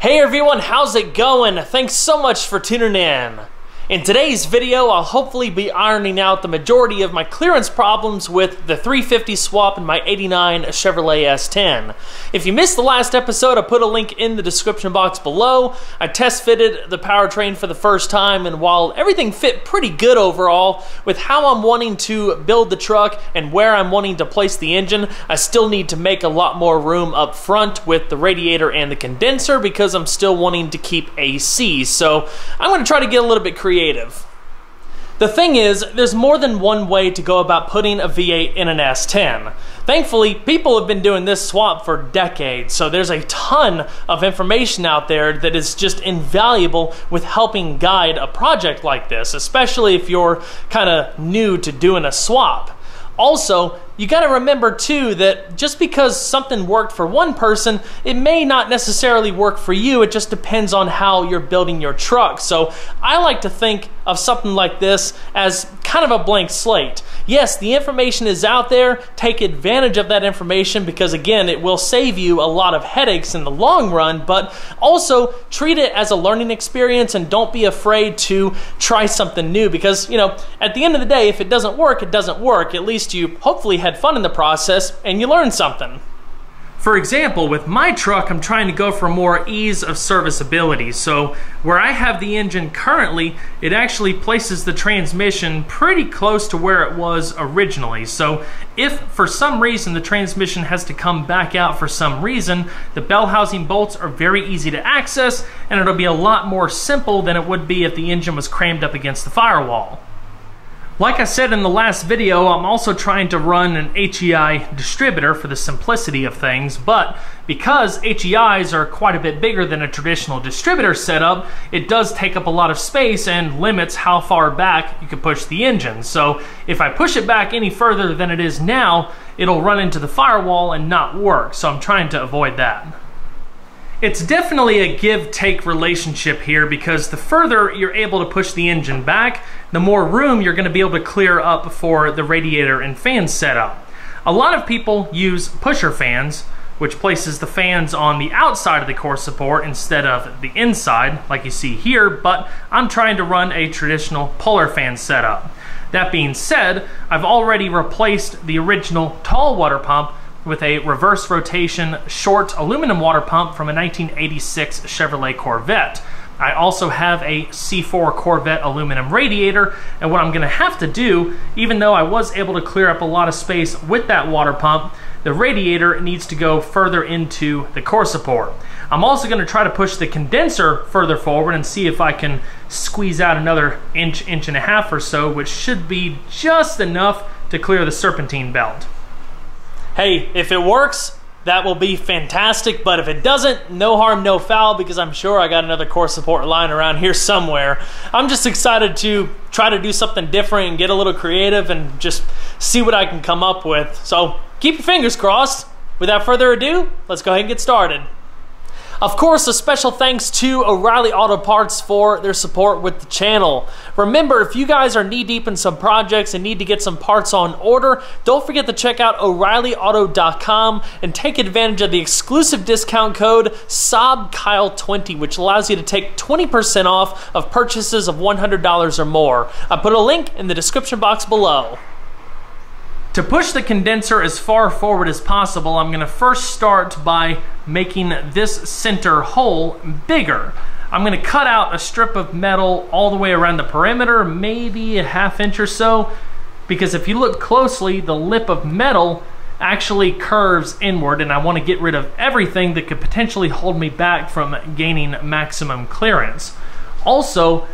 Hey everyone, how's it going? Thanks so much for tuning in. In today's video, I'll hopefully be ironing out the majority of my clearance problems with the 350 swap in my 89 Chevrolet S10. If you missed the last episode, I put a link in the description box below. I test fitted the powertrain for the first time, and while everything fit pretty good overall, with how I'm wanting to build the truck and where I'm wanting to place the engine, I still need to make a lot more room up front with the radiator and the condenser because I'm still wanting to keep AC. So I'm gonna try to get a little bit creative. The thing is, there's more than one way to go about putting a V8 in an S10. Thankfully, people have been doing this swap for decades, so there's a ton of information out there that is just invaluable with helping guide a project like this, especially if you're kind of new to doing a swap. Also, you got to remember too that just because something worked for one person, it may not necessarily work for you. It just depends on how you're building your truck. So I like to think of something like this as kind of a blank slate. Yes, the information is out there. Take advantage of that information because again, it will save you a lot of headaches in the long run, but also treat it as a learning experience and don't be afraid to try something new because, you know, at the end of the day, if it doesn't work, it doesn't work. At least you hopefully had fun in the process and you learned something. For example, with my truck, I'm trying to go for more ease of serviceability. So where I have the engine currently, it actually places the transmission pretty close to where it was originally. So if for some reason the transmission has to come back out for some reason, the bell housing bolts are very easy to access and it'll be a lot more simple than it would be if the engine was crammed up against the firewall. Like I said in the last video, I'm also trying to run an HEI distributor for the simplicity of things, but because HEIs are quite a bit bigger than a traditional distributor setup, it does take up a lot of space and limits how far back you can push the engine. So if I push it back any further than it is now, it'll run into the firewall and not work, so I'm trying to avoid that. It's definitely a give-take relationship here because the further you're able to push the engine back, the more room you're going to be able to clear up for the radiator and fan setup. A lot of people use pusher fans, which places the fans on the outside of the core support instead of the inside, like you see here, but I'm trying to run a traditional puller fan setup. That being said, I've already replaced the original tall water pump with a reverse rotation short aluminum water pump from a 1986 Chevrolet Corvette. I also have a C4 Corvette aluminum radiator, and what I'm gonna have to do, even though I was able to clear up a lot of space with that water pump, the radiator needs to go further into the core support. I'm also gonna try to push the condenser further forward and see if I can squeeze out another inch, inch and a half or so, which should be just enough to clear the serpentine belt. Hey, if it works, that will be fantastic, but if it doesn't, no harm, no foul, because I'm sure I got another core support line around here somewhere. I'm just excited to try to do something different and get a little creative and just see what I can come up with. So keep your fingers crossed. Without further ado, let's go ahead and get started. Of course, a special thanks to O'Reilly Auto Parts for their support with the channel. Remember, if you guys are knee-deep in some projects and need to get some parts on order, don't forget to check out O'ReillyAuto.com and take advantage of the exclusive discount code SAABKYLE20, which allows you to take 20% off of purchases of $100 or more. I put a link in the description box below. To push the condenser as far forward as possible, I'm gonna first start by making this center hole bigger. I'm gonna cut out a strip of metal all the way around the perimeter, maybe a half inch or so, because if you look closely, the lip of metal actually curves inward, and I wanna get rid of everything that could potentially hold me back from gaining maximum clearance. Also,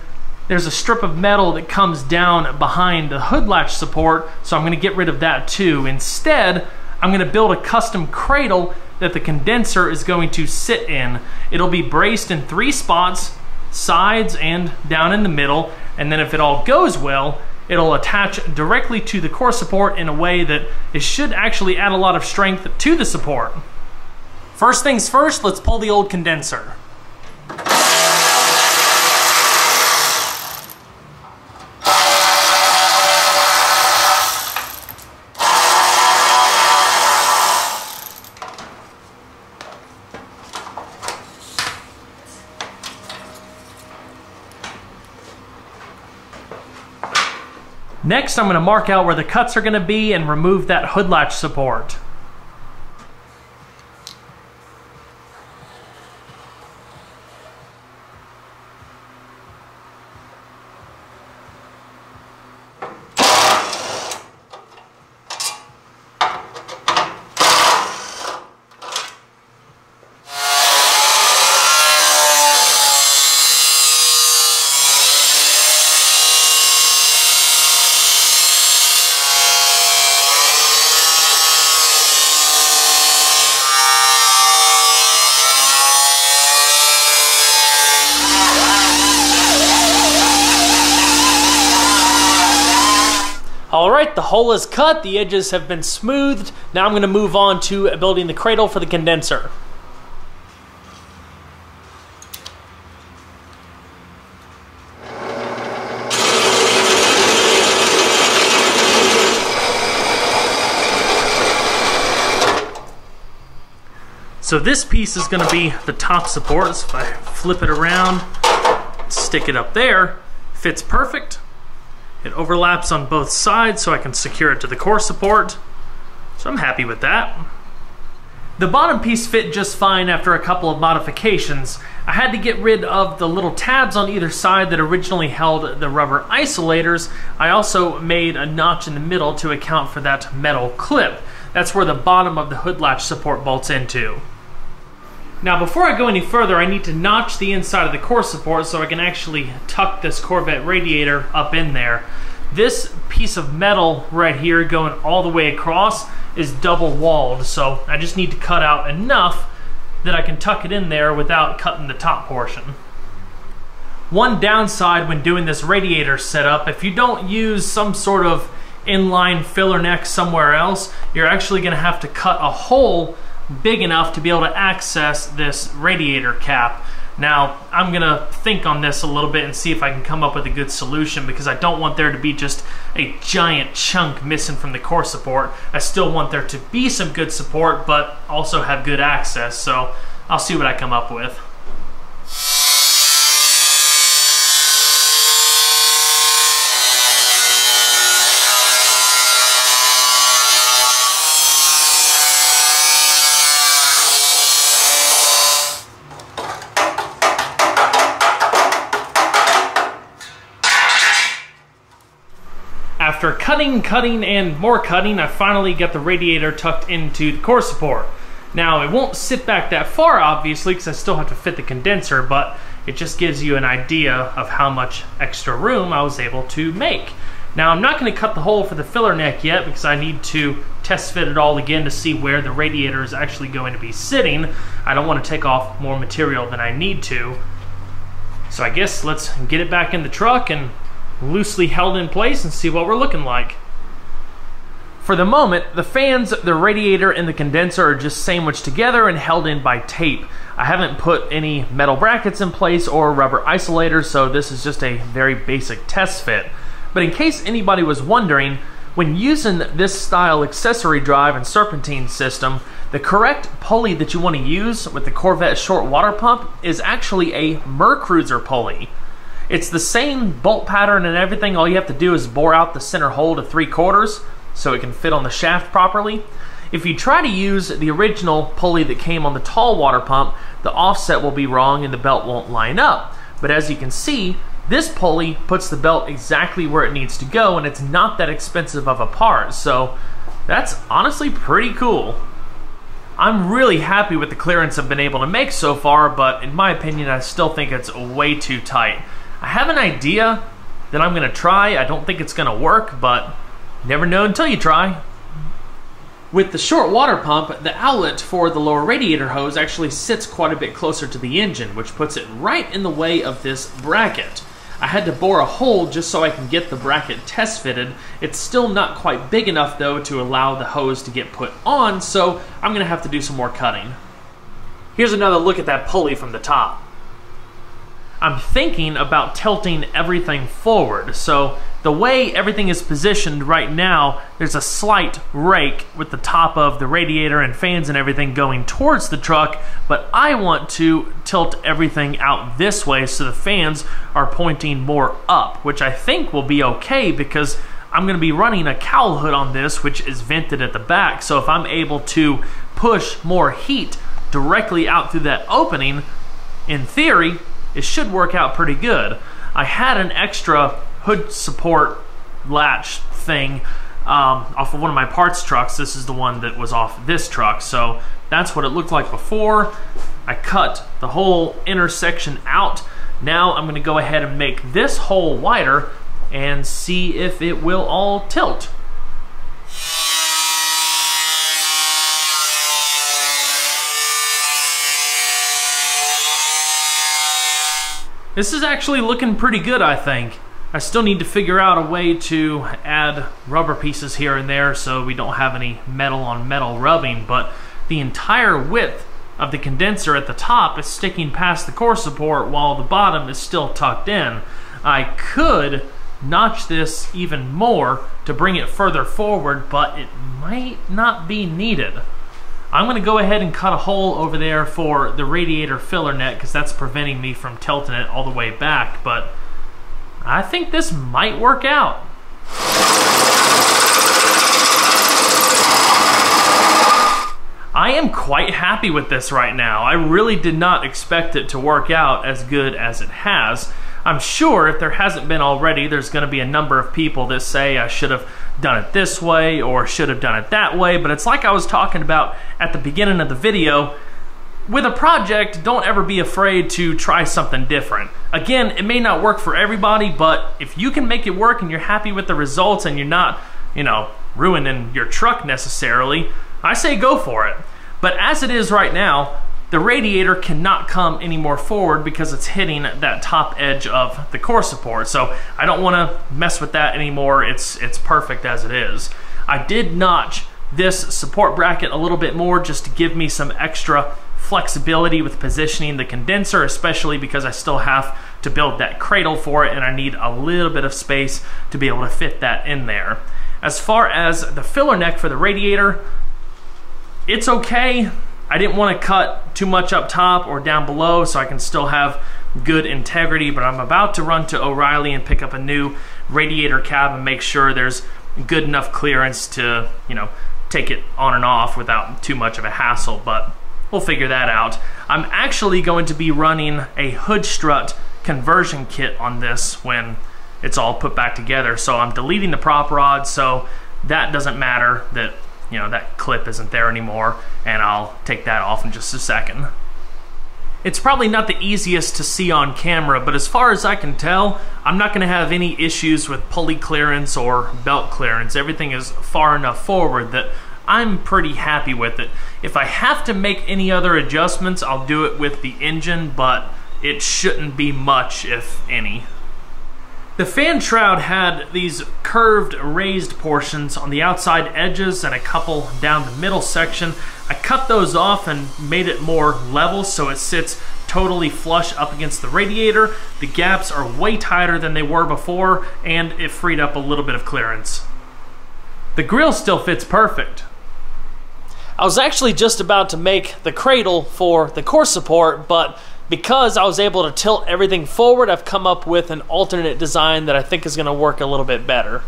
there's a strip of metal that comes down behind the hood latch support, so I'm gonna get rid of that too. Instead, I'm gonna build a custom cradle that the condenser is going to sit in. It'll be braced in three spots, sides and down in the middle, and then if it all goes well, it'll attach directly to the core support in a way that it should actually add a lot of strength to the support. First things first, let's pull the old condenser. Next, I'm going to mark out where the cuts are going to be and remove that hood latch support. Alright, the hole is cut, the edges have been smoothed. Now I'm going to move on to building the cradle for the condenser. So this piece is going to be the top support. So if I flip it around, stick it up there, fits perfect. It overlaps on both sides so I can secure it to the core support, so I'm happy with that. The bottom piece fit just fine after a couple of modifications. I had to get rid of the little tabs on either side that originally held the rubber isolators. I also made a notch in the middle to account for that metal clip. That's where the bottom of the hood latch support bolts into. Now before I go any further, I need to notch the inside of the core support so I can actually tuck this Corvette radiator up in there. This piece of metal right here going all the way across is double-walled, so I just need to cut out enough that I can tuck it in there without cutting the top portion. One downside when doing this radiator setup, if you don't use some sort of inline filler neck somewhere else, you're actually going to have to cut a hole big enough to be able to access this radiator cap. Now, I'm gonna think on this a little bit and see if I can come up with a good solution, because I don't want there to be just a giant chunk missing from the core support. I still want there to be some good support, but also have good access, so I'll see what I come up with. After cutting, and more cutting, I finally got the radiator tucked into the core support. Now, it won't sit back that far, obviously, because I still have to fit the condenser, but it just gives you an idea of how much extra room I was able to make. Now, I'm not going to cut the hole for the filler neck yet, because I need to test fit it all again to see where the radiator is actually going to be sitting. I don't want to take off more material than I need to. So I guess let's get it back in the truck and loosely held in place and see what we're looking like. For the moment, the fans, the radiator, and the condenser are just sandwiched together and held in by tape. I haven't put any metal brackets in place or rubber isolators, so this is just a very basic test fit. But in case anybody was wondering, when using this style accessory drive and serpentine system, the correct pulley that you want to use with the Corvette short water pump is actually a Mercruiser pulley. It's the same bolt pattern and everything. All you have to do is bore out the center hole to 3/4 so it can fit on the shaft properly. If you try to use the original pulley that came on the tall water pump, the offset will be wrong and the belt won't line up. But as you can see, this pulley puts the belt exactly where it needs to go, and it's not that expensive of a part, so that's honestly pretty cool. I'm really happy with the clearance I've been able to make so far, but in my opinion, I still think it's way too tight. I have an idea that I'm going to try. I don't think it's going to work, but you never know until you try. With the short water pump, the outlet for the lower radiator hose actually sits quite a bit closer to the engine, which puts it right in the way of this bracket. I had to bore a hole just so I can get the bracket test fitted. It's still not quite big enough, though, to allow the hose to get put on, so I'm going to have to do some more cutting. Here's another look at that pulley from the top. I'm thinking about tilting everything forward, so the way everything is positioned right now, there's a slight rake with the top of the radiator and fans and everything going towards the truck, but I want to tilt everything out this way so the fans are pointing more up, which I think will be okay because I'm going to be running a cowl hood on this, which is vented at the back. So if I'm able to push more heat directly out through that opening, in theory, it should work out pretty good. I had an extra hood support latch thing off of one of my parts trucks. This is the one that was off this truck. So that's what it looked like before. I cut the whole intersection out. Now I'm gonna go ahead and make this hole wider and see if it will all tilt. This is actually looking pretty good, I think. I still need to figure out a way to add rubber pieces here and there so we don't have any metal on metal rubbing, but the entire width of the condenser at the top is sticking past the core support while the bottom is still tucked in. I could notch this even more to bring it further forward, but it might not be needed. I'm gonna go ahead and cut a hole over there for the radiator filler net because that's preventing me from tilting it all the way back, but I think this might work out. I am quite happy with this right now. I really did not expect it to work out as good as it has. I'm sure if there hasn't been already, there's gonna be a number of people that say I should have done it this way or should have done it that way, but it's like I was talking about at the beginning of the video. With a project, don't ever be afraid to try something different. Again, it may not work for everybody, but if you can make it work and you're happy with the results and you're not, you know, ruining your truck necessarily, I say go for it. But as it is right now, the radiator cannot come any more forward because it's hitting that top edge of the core support. So I don't want to mess with that anymore. It's perfect as it is. I did notch this support bracket a little bit more just to give me some extra flexibility with positioning the condenser, especially because I still have to build that cradle for it and I need a little bit of space to be able to fit that in there. As far as the filler neck for the radiator, it's okay. I didn't want to cut too much up top or down below so I can still have good integrity, but I'm about to run to O'Reilly and pick up a new radiator cab and make sure there's good enough clearance to, you know, take it on and off without too much of a hassle, but we'll figure that out. I'm actually going to be running a hood strut conversion kit on this when it's all put back together. So I'm deleting the prop rod, so that doesn't matter that, you know, that clip isn't there anymore, and I'll take that off in just a second. It's probably not the easiest to see on camera, but as far as I can tell, I'm not gonna have any issues with pulley clearance or belt clearance. Everything is far enough forward that I'm pretty happy with it. If I have to make any other adjustments, I'll do it with the engine, but it shouldn't be much, if any. The fan shroud had these curved raised portions on the outside edges and a couple down the middle section. I cut those off and made it more level so it sits totally flush up against the radiator. The gaps are way tighter than they were before, and it freed up a little bit of clearance. The grill still fits perfect. I was actually just about to make the cradle for the core support, but because I was able to tilt everything forward, I've come up with an alternate design that I think is gonna work a little bit better.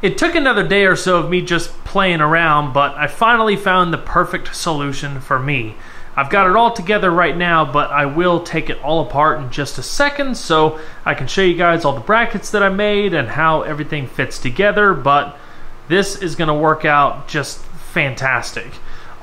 It took another day or so of me just playing around, but I finally found the perfect solution for me. I've got it all together right now, but I will take it all apart in just a second so I can show you guys all the brackets that I made and how everything fits together, but this is gonna work out just fantastic.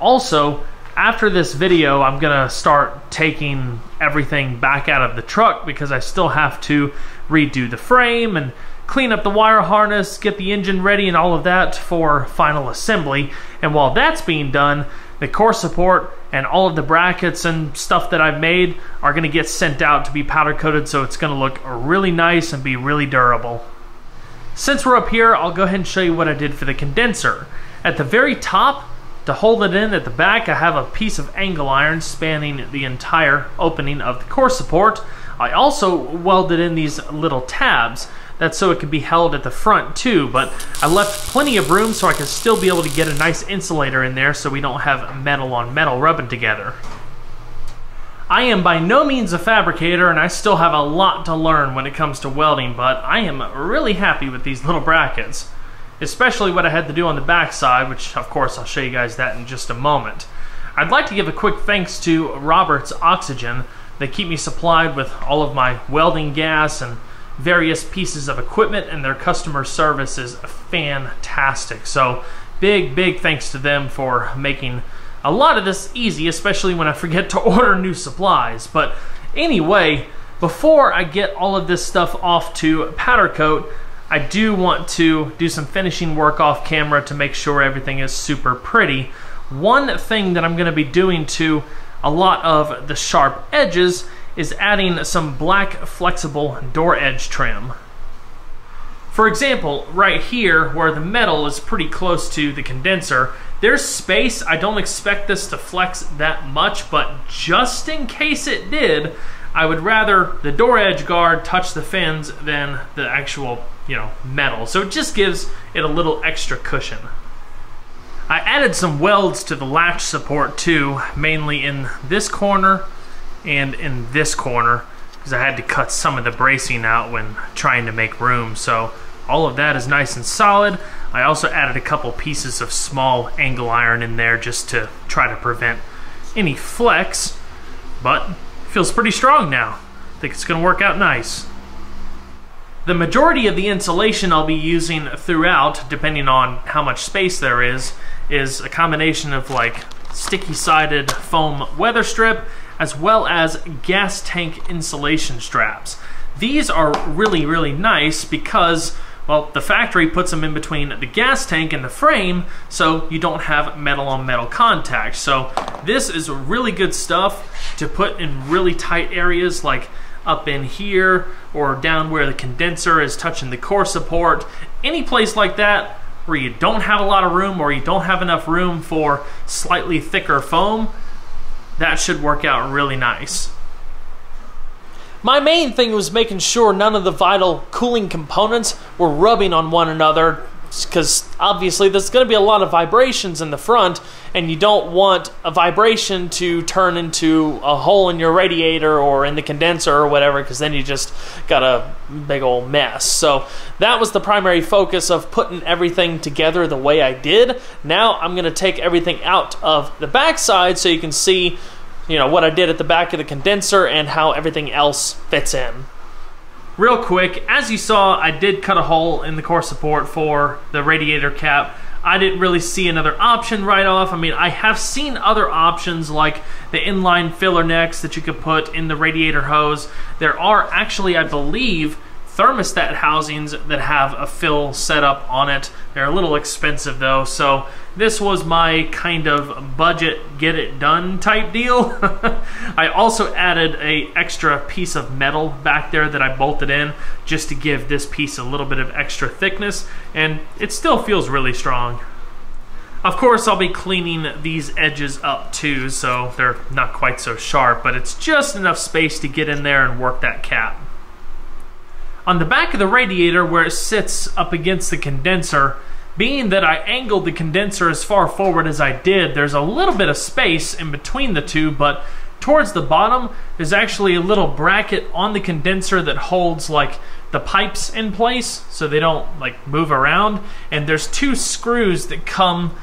Also, after this video, I'm gonna start taking everything back out of the truck because I still have to redo the frame and clean up the wire harness, get the engine ready and all of that for final assembly. And while that's being done, the core support and all of the brackets and stuff that I've made are gonna get sent out to be powder coated, so it's gonna look really nice and be really durable. Since we're up here, I'll go ahead and show you what I did for the condenser. At the very top, to hold it in at the back, I have a piece of angle iron spanning the entire opening of the core support. I also welded in these little tabs. That's so it could be held at the front too, but I left plenty of room so I could still be able to get a nice insulator in there so we don't have metal on metal rubbing together. I am by no means a fabricator, and I still have a lot to learn when it comes to welding, but I am really happy with these little brackets, especially what I had to do on the back side, which of course I'll show you guys that in just a moment. I'd like to give a quick thanks to Roberts Oxygen. They keep me supplied with all of my welding gas and various pieces of equipment, and their customer service is fantastic. So big thanks to them for making a lot of this easy, especially when I forget to order new supplies. But anyway, before I get all of this stuff off to powder coat, I do want to do some finishing work off camera to make sure everything is super pretty. One thing that I'm going to be doing to a lot of the sharp edges is adding some black flexible door edge trim. For example, right here where the metal is pretty close to the condenser, there's space. I don't expect this to flex that much, but just in case it did, I would rather the door edge guard touch the fins than the actual, you know, metal. So it just gives it a little extra cushion. I added some welds to the latch support too, mainly in this corner and in this corner, because I had to cut some of the bracing out when trying to make room. So all of that is nice and solid. I also added a couple pieces of small angle iron in there just to try to prevent any flex, but feels pretty strong now. I think it's gonna work out nice. The majority of the insulation I'll be using throughout, depending on how much space there is a combination of like sticky-sided foam weather strip as well as gas tank insulation straps. These are really nice because, well, the factory puts them in between the gas tank and the frame, so you don't have metal on metal contact. So this is really good stuff to put in really tight areas like up in here or down where the condenser is touching the core support. Any place like that where you don't have a lot of room or you don't have enough room for slightly thicker foam, that should work out really nice. My main thing was making sure none of the vital cooling components were rubbing on one another, because obviously there's going to be a lot of vibrations in the front, and you don't want a vibration to turn into a hole in your radiator or in the condenser or whatever, because then you just got a big old mess. So that was the primary focus of putting everything together the way I did. Now I'm going to take everything out of the backside so you can see, you know, what I did at the back of the condenser and how everything else fits in. Real quick, as you saw, I did cut a hole in the core support for the radiator cap. I didn't really see another option right off. I mean, I have seen other options like the inline filler necks that you could put in the radiator hose. There are actually, I believe, thermostat housings that have a fill setup on it. They're a little expensive though, so this was my kind of budget get it done type deal. I also added a extra piece of metal back there that I bolted in just to give this piece a little bit of extra thickness, and it still feels really strong. Of course, I'll be cleaning these edges up too, so they're not quite so sharp, but it's just enough space to get in there and work that cap. On the back of the radiator where it sits up against the condenser, being that I angled the condenser as far forward as I did, there's a little bit of space in between the two, but towards the bottom there's actually a little bracket on the condenser that holds like the pipes in place so they don't like move around, and there's two screws that come,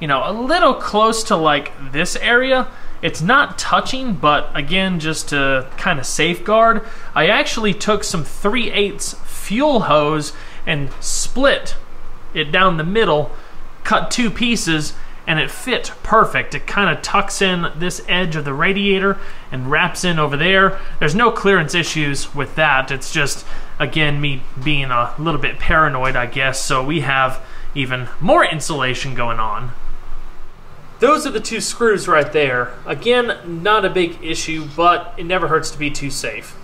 you know, a little close to like this area. It's not touching, but again, just to kind of safeguard, I actually took some 3/8 fuel hose and split it down the middle, cut two pieces, and it fit perfect. It kind of tucks in this edge of the radiator and wraps in over there. There's no clearance issues with that. It's just, again, me being a little bit paranoid, I guess, so we have even more insulation going on. Those are the two screws right there. Again, not a big issue, but it never hurts to be too safe.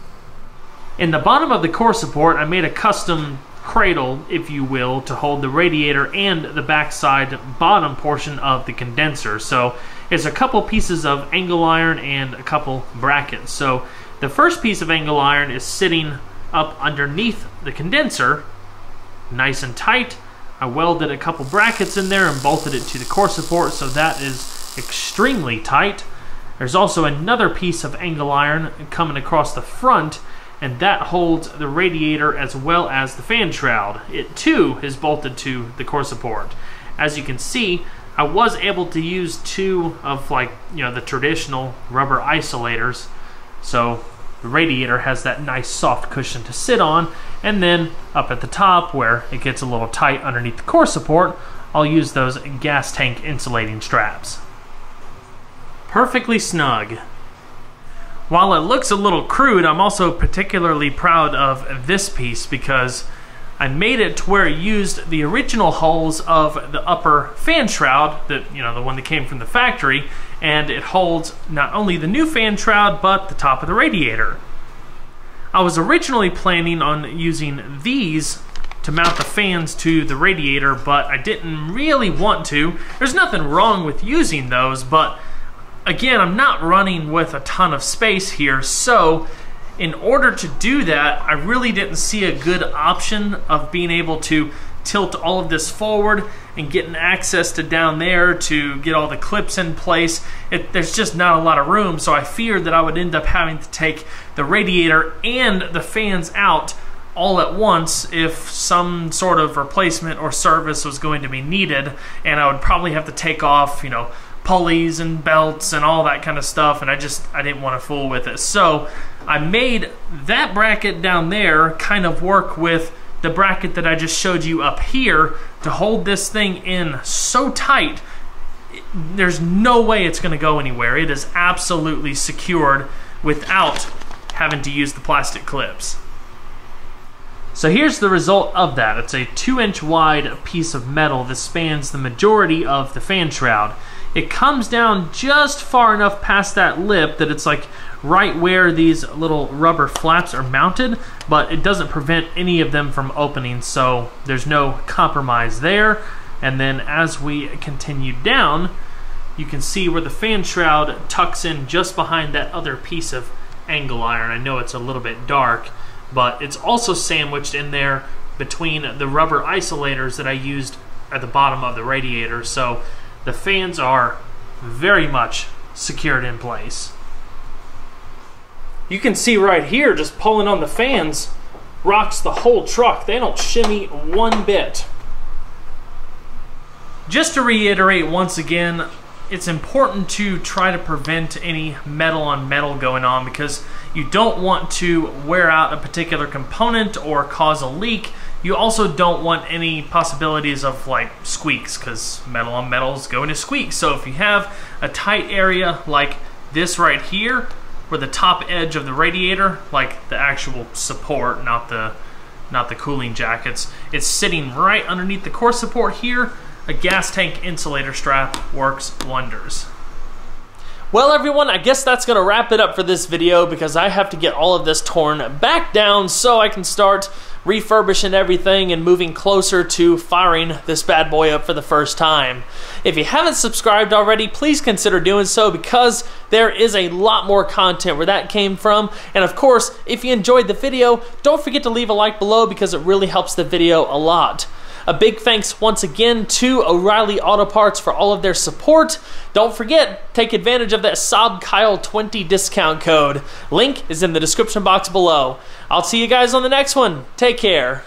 In the bottom of the core support, I made a custom cradle, if you will, to hold the radiator and the backside bottom portion of the condenser. So it's a couple pieces of angle iron and a couple brackets. So the first piece of angle iron is sitting up underneath the condenser, nice and tight. I welded a couple brackets in there and bolted it to the core support, so that is extremely tight. There's also another piece of angle iron coming across the front, and that holds the radiator as well as the fan shroud. It too is bolted to the core support. As you can see, I was able to use two of the traditional rubber isolators, so the radiator has that nice soft cushion to sit on, and then up at the top where it gets a little tight underneath the core support, I'll use those gas tank insulating straps. Perfectly snug. While it looks a little crude, I'm also particularly proud of this piece because I made it to where it used the original holes of the upper fan shroud, the one that came from the factory, and it holds not only the new fan shroud, but the top of the radiator. I was originally planning on using these to mount the fans to the radiator, but I didn't really want to. There's nothing wrong with using those, but again, I'm not running with a ton of space here, so in order to do that, I really didn't see a good option of being able to tilt all of this forward and getting access to down there to get all the clips in place. There's just not a lot of room, so I feared that I would end up having to take the radiator and the fans out all at once if some sort of replacement or service was going to be needed, and I would probably have to take off, pulleys and belts and all that kind of stuff, and I didn't want to fool with it. So I made that bracket down there kind of work with the bracket that I just showed you up here to hold this thing in so tight. There's no way it's going to go anywhere. It is absolutely secured without having to use the plastic clips. So here's the result of that. It's a 2-inch wide piece of metal that spans the majority of the fan shroud. It comes down just far enough past that lip that it's right where these little rubber flaps are mounted, but it doesn't prevent any of them from opening, so there's no compromise there. And then as we continue down, you can see where the fan shroud tucks in just behind that other piece of angle iron. I know it's a little bit dark, but it's also sandwiched in there between the rubber isolators that I used at the bottom of the radiator, so the fans are very much secured in place. You can see right here, just pulling on the fans rocks the whole truck. They don't shimmy one bit. Just to reiterate once again, it's important to try to prevent any metal on metal going on because you don't want to wear out a particular component or cause a leak. You also don't want any possibilities of squeaks because metal on metal is going to squeak. So if you have a tight area like this right here, where the top edge of the radiator, like the actual support, not the cooling jackets, it's sitting right underneath the core support here, a gas tank insulator strap works wonders. Well, everyone, I guess that's going to wrap it up for this video because I have to get all of this torn back down so I can start refurbishing everything and moving closer to firing this bad boy up for the first time. If you haven't subscribed already, please consider doing so because there is a lot more content where that came from. And of course, if you enjoyed the video, don't forget to leave a like below because it really helps the video a lot. A big thanks once again to O'Reilly Auto Parts for all of their support. Don't forget, take advantage of that SAABKYLE20 discount code. Link is in the description box below. I'll see you guys on the next one. Take care.